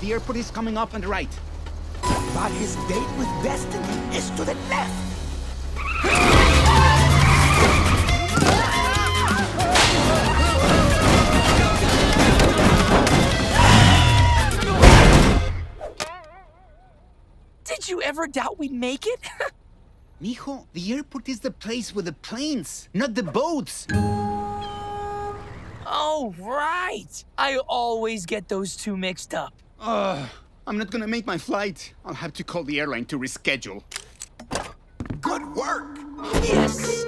The airport is coming up on the right. But his date with destiny is to the left! Did you ever doubt we'd make it? Mijo, the airport is the place with the planes, not the boats. Oh, right. I always get those two mixed up. I'm not gonna make my flight. I'll have to call the airline to reschedule. Good work. Yes.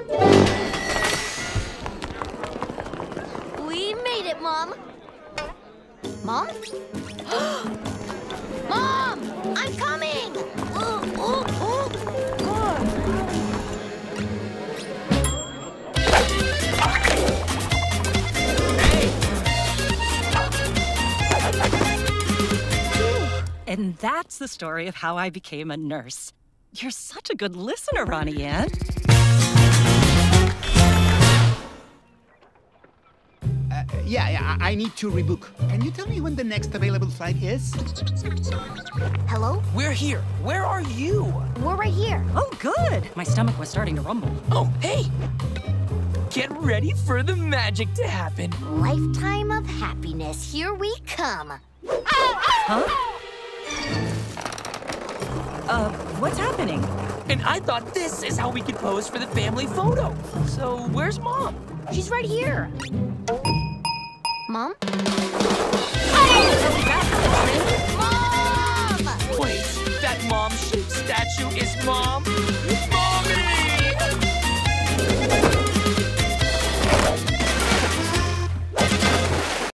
We made it, Mom. Mom? Mom! I'm coming! Hey! And that's the story of how I became a nurse. You're such a good listener, Ronnie Anne. Yeah, I need to rebook. Can you tell me when the next available flight is? Hello? We're here. Where are you? We're right here. Oh, good. My stomach was starting to rumble. Oh, hey! Get ready for the magic to happen. Lifetime of happiness. Here we come. Huh? What's happening? And I thought this is how we could pose for the family photo. So where's Mom? She's right here. Mom? Mom! Wait, that mom-shaped statue is Mom? Mom!